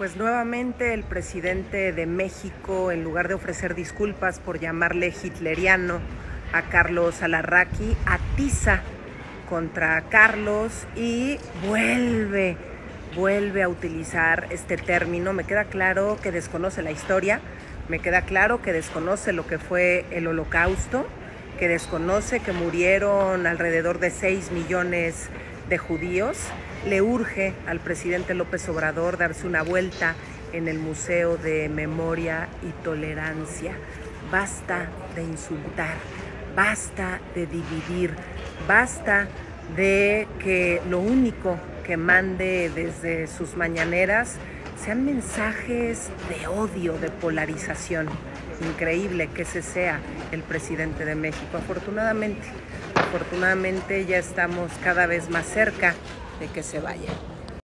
Pues nuevamente el presidente de México, en lugar de ofrecer disculpas por llamarle hitleriano a Carlos Alarraqui, atiza contra Carlos y vuelve a utilizar este término. Me queda claro que desconoce la historia, me queda claro que desconoce lo que fue el Holocausto, que desconoce que murieron alrededor de 6 millones de judíos. Le urge al presidente López Obrador darse una vuelta en el Museo de Memoria y Tolerancia. Basta de insultar, basta de dividir, basta de que lo único que mande desde sus mañaneras sean mensajes de odio, de polarización. Increíble que ese sea el presidente de México. Afortunadamente ya estamos cada vez más cerca de que se vaya.